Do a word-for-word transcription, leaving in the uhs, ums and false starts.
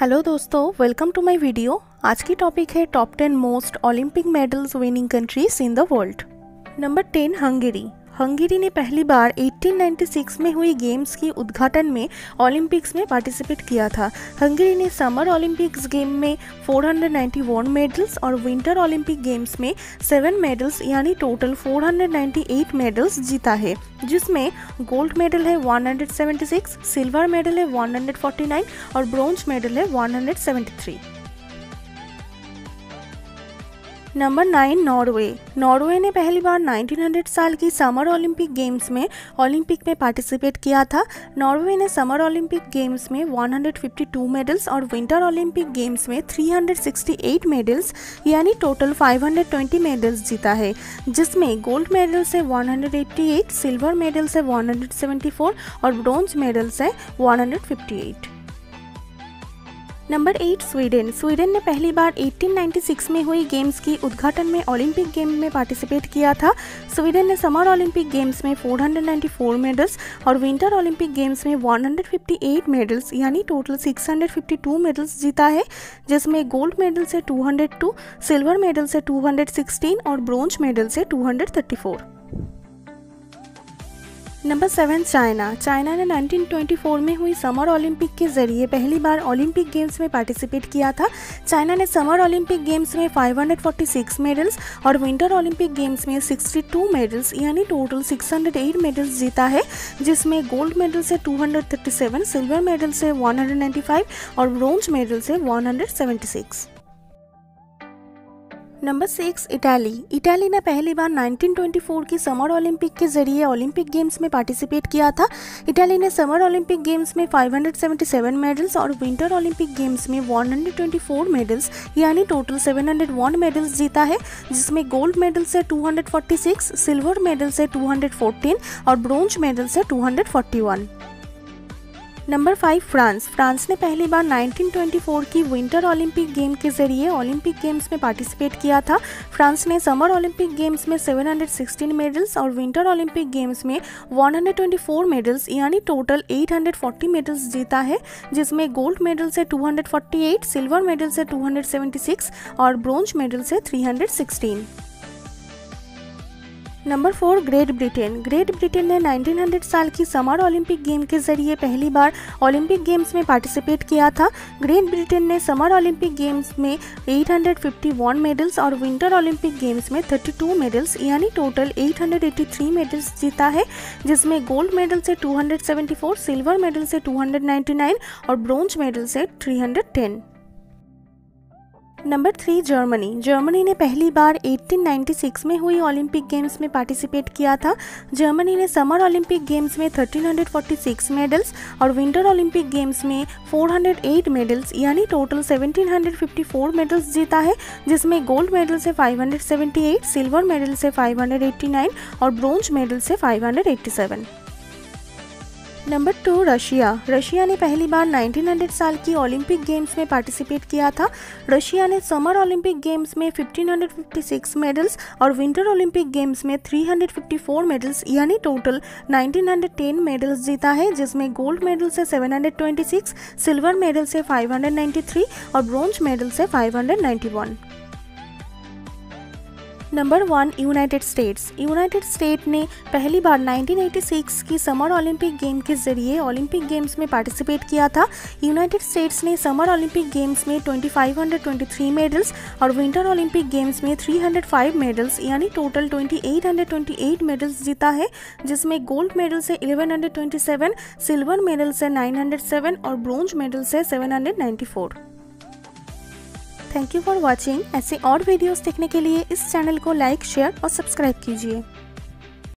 Hello दोस्तों, welcome to my video. आज की टॉपिक है top ten most Olympic medals winning countries in the world. Number ten Hungary. Hungary ने पहली बार अठारह सौ छियानवे में हुई गेम्स की उद्घाटन में ओलंपिक्स में पार्टिसिपेट किया था। हंगेरी ने समर ओलंपिक्स गेम में चार सौ इक्यानवे मेडल्स और विंटर ओलंपिक गेम्स में सात मेडल्स यानी टोटल चार सौ अट्ठानवे मेडल्स जीता है, जिसमें गोल्ड मेडल है एक सौ छिहत्तर, सिल्वर मेडल है एक सौ उनचास और ब्रॉन्ज मेडल है एक सौ तिहत्तर। Number nine Norway. नॉर्वे ने पहली बार उन्नीस सौ साल की समर ओलंपिक गेम्स में ओलंपिक में पार्टिसिपेट किया था। नॉर्वे ने समर ओलंपिक गेम्स में एक सौ बावन मेडल्स और विंटर ओलंपिक गेम्स में तीन सौ अड़सठ मेडल्स यानी टोटल पाँच सौ बीस मेडल्स जीता है, जिसमें गोल्ड मेडल्स है एक सौ अट्ठासी, सिल्वर मेडल्स है एक सौ चौहत्तर और ब्रॉन्ज मेडल्स है एक सौ अट्ठावन। Number eight Sweden. स्वीडन ने पहली बार अठारह सौ छियानवे में हुई गेम्स की उद्घाटन में ओलंपिक गेम में पार्टिसिपेट किया था। स्वीडन ने समर ओलंपिक गेम्स में चार सौ चौरानवे मेडल्स और विंटर ओलंपिक गेम्स में एक सौ अट्ठावन मेडल्स यानी टोटल छह सौ बावन मेडल्स जीता है, जिसमें गोल्ड मेडल से दो सौ दो, सिल्वर मेडल से दो सौ सोलह और ब्रॉन्ज मेडल से दो सौ चौंतीस। Number seven China. चाइना ने उन्नीस सौ चौबीस में हुई समर ओलंपिक के जरिए पहली बार ओलंपिक गेम्स में पार्टिसिपेट किया था। चाइना ने समर ओलंपिक गेम्स में पाँच सौ छियालीस मेडल्स और विंटर ओलंपिक गेम्स में बासठ मेडल्स यानी टोटल छह सौ आठ मेडल्स जीता है, जिसमें गोल्ड मेडल से दो सौ सैंतीस, सिल्वर मेडल से एक सौ पचानवे और ब्रॉन्ज मेडल से एक सौ छिहत्तर। Number six Italy. इटाली ने पहली बार उन्नीस सौ चौबीस की समर ओलंपिक के जरिए ओलंपिक गेम्स में पार्टिसिपेट किया था। इटाली ने समर ओलंपिक गेम्स में पाँच सौ सतहत्तर मेडल्स और विंटर ओलंपिक गेम्स में एक सौ चौबीस मेडल्स यानी टोटल सात सौ एक मेडल्स जीता है, जिसमें गोल्ड मेडल से दो सौ छियालीस, सिल्वर मेडल से दो सौ चौदह और ब्रॉन्ज मेडल से दो सौ इकतालीस। Number five France. फ्रांस ने पहली बार उन्नीस सौ चौबीस की विंटर ओलंपिक गेम के जरिए ओलंपिक गेम्स में पार्टिसिपेट किया था। फ्रांस ने समर ओलंपिक गेम्स में सात सौ सोलह मेडल्स और विंटर ओलंपिक गेम्स में एक सौ चौबीस मेडल्स यानी टोटल आठ सौ चालीस मेडल्स जीता है, जिसमें गोल्ड मेडल से दो सौ अड़तालीस, सिल्वर मेडल से दो सौ छिहत्तर और ब्रॉन्ज मेडल से तीन सौ सोलह। Number four Great Britain. Great Britain ने उन्नीस सौ साल की समर ओलंपिक गेम के जरिए पहली बार ओलंपिक गेम्स में पार्टिसिपेट किया था। ग्रेट ब्रिटेन ने समर ओलंपिक गेम्स में आठ सौ इक्यावन मेडल्स और विंटर ओलंपिक गेम्स में बत्तीस मेडल्स यानी टोटल आठ सौ तिरासी मेडल्स जीता है, जिसमें गोल्ड मेडल से दो सौ चौहत्तर, सिल्वर मेडल से दो सौ निन्यानवे और ब्रॉन्ज मेडल से तीन सौ दस। Number three Germany. जर्मनी ने पहली बार अठारह सौ छियानवे में हुई ओलंपिक गेम्स में पार्टिसिपेट किया था। जर्मनी ने समर ओलंपिक गेम्स में एक हज़ार तीन सौ छियालीस मेडल्स और विंटर ओलंपिक गेम्स में चार सौ आठ मेडल्स यानी टोटल एक हज़ार सात सौ चौवन मेडल्स जीता है, जिसमें गोल्ड मेडल से पाँच सौ अठहत्तर, सिल्वर मेडल से पाँच सौ नवासी और ब्रॉन्ज मेडल से पाँच सौ सत्तासी। Number two Russia. रशिया ने पहली बार उन्नीस सौ साल की ओलंपिक गेम्स में पार्टिसिपेट किया था। रशिया ने समर ओलंपिक गेम्स में एक हज़ार पाँच सौ छप्पन मेडल्स और विंटर ओलंपिक गेम्स में तीन सौ चौवन मेडल्स यानी टोटल एक हज़ार नौ सौ दस मेडल्स जीता है, जिसमें गोल्ड मेडल से सात सौ छब्बीस, सिल्वर मेडल से पाँच सौ तिरानवे और ब्रॉन्ज मेडल से पाँच सौ इक्यानवे। Number one United States. United State ने पहली बार उन्नीस सौ छियासी की समर ओलंपिक गेम के जरिए ओलंपिक गेम्स में पार्टिसिपेट किया था। यूनाइटेड स्टेट्स ने समर ओलंपिक गेम्स में दो हज़ार पाँच सौ तेईस मेडल्स और विंटर ओलंपिक गेम्स में तीन सौ पाँच मेडल्स यानी टोटल दो हज़ार आठ सौ अट्ठाईस मेडल्स जीता है, जिसमें गोल्ड मेडल से ग्यारह सौ सत्ताईस, सिल्वर मेडल से नौ सौ सात और ब्रॉन्ज मेडल से सात सौ चौरानवे। Thank you for watching. ऐसे और वीडियोस देखने के लिए इस चैनल को लाइक, शेयर और सब्सक्राइब कीजिए।